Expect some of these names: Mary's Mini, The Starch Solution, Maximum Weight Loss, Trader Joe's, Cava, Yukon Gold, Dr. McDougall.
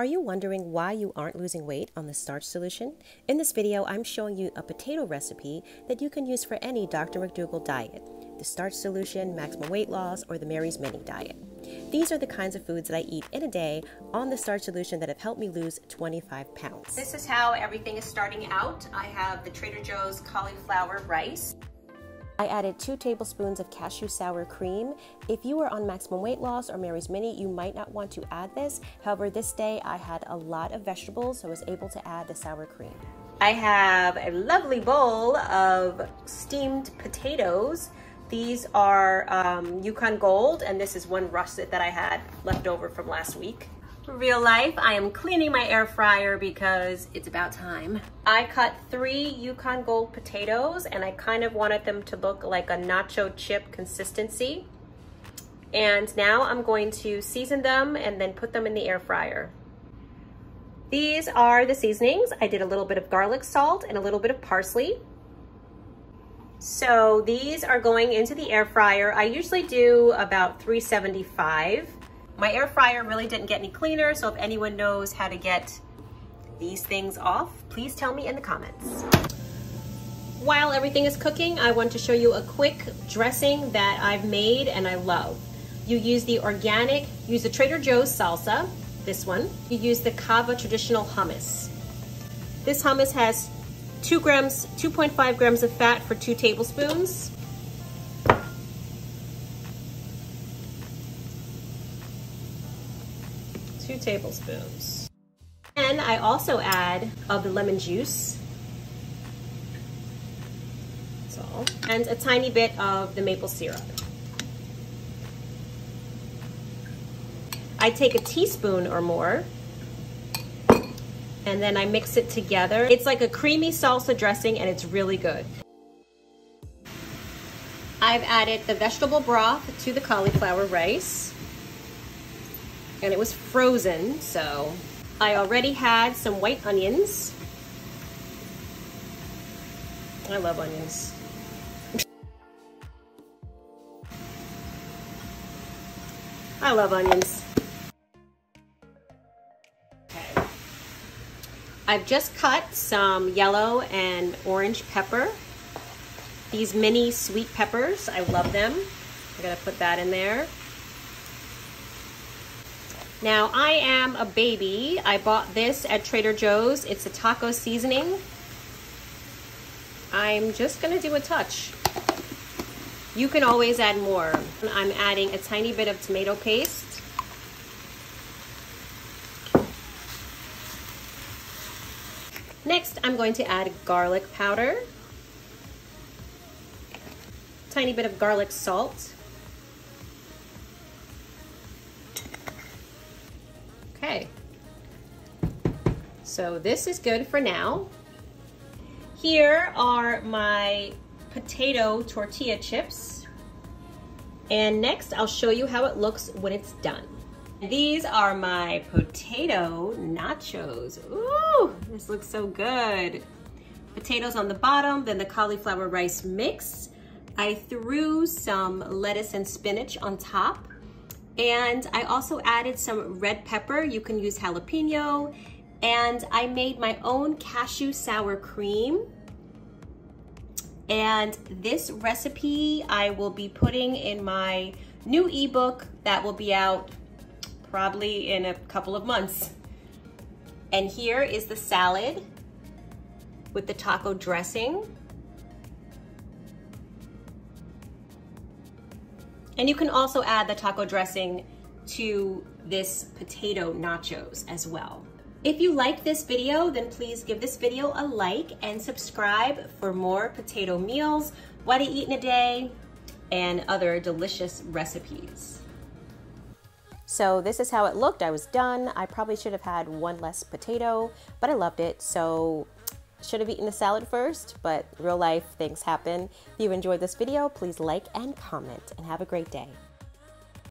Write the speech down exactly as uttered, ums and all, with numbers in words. Are you wondering why you aren't losing weight on the starch solution? In this video, I'm showing you a potato recipe that you can use for any Doctor McDougall diet, the starch solution, Maximum Weight Loss, or the Mary's Mini diet. These are the kinds of foods that I eat in a day on the starch solution that have helped me lose twenty-five pounds. This is how everything is starting out. I have the Trader Joe's cauliflower rice. I added two tablespoons of cashew sour cream. If you are on Maximum Weight Loss or Mary's Mini, you might not want to add this. However, this day I had a lot of vegetables, so I was able to add the sour cream. I have a lovely bowl of steamed potatoes. These are um, Yukon Gold, and this is one russet that I had left over from last week. Real life, I am cleaning my air fryer because it's about time. I cut three Yukon Gold potatoes, and I kind of wanted them to look like a nacho chip consistency. And now I'm going to season them and then put them in the air fryer. These are the seasonings. I did a little bit of garlic salt and a little bit of parsley. So these are going into the air fryer. I usually do about three seventy-five. My air fryer really didn't get any cleaner, so if anyone knows how to get these things off, please tell me in the comments. While everything is cooking, I want to show you a quick dressing that I've made and I love. You use the organic, use the Trader Joe's salsa, this one. You use the Cava traditional hummus. This hummus has two grams, two point five grams of fat for two tablespoons. Two tablespoons. And I also add of the lemon juice. That's all. And a tiny bit of the maple syrup. I take a teaspoon or more, and then I mix it together. It's like a creamy salsa dressing, and it's really good. I've added the vegetable broth to the cauliflower rice. And it was frozen, so I already had some white onions. I love onions. I love onions. Okay. I've just cut some yellow and orange pepper. These mini sweet peppers, I love them. I'm gonna put that in there. Now, I am a baby. I bought this at Trader Joe's. It's a taco seasoning. I'm just gonna do a touch. You can always add more. I'm adding a tiny bit of tomato paste. Next, I'm going to add garlic powder. Tiny bit of garlic salt. Okay, so this is good for now. Here are my potato tortilla chips. And next I'll show you how it looks when it's done. These are my potato nachos. Ooh, this looks so good. Potatoes on the bottom, then the cauliflower rice mix. I threw some lettuce and spinach on top. And I also added some red pepper. You can use jalapeno. And I made my own cashew sour cream. And this recipe I will be putting in my new ebook that will be out probably in a couple of months. And here is the salad with the taco dressing. And you can also add the taco dressing to this potato nachos as well. If you like this video, then please give this video a like and subscribe for more potato meals, what I eat in a day, and other delicious recipes. So this is how it looked. I was done. I probably should have had one less potato, but I loved it. So should have eaten the salad first, but real life things happen. If you enjoyed this video, please like and comment, and have a great day.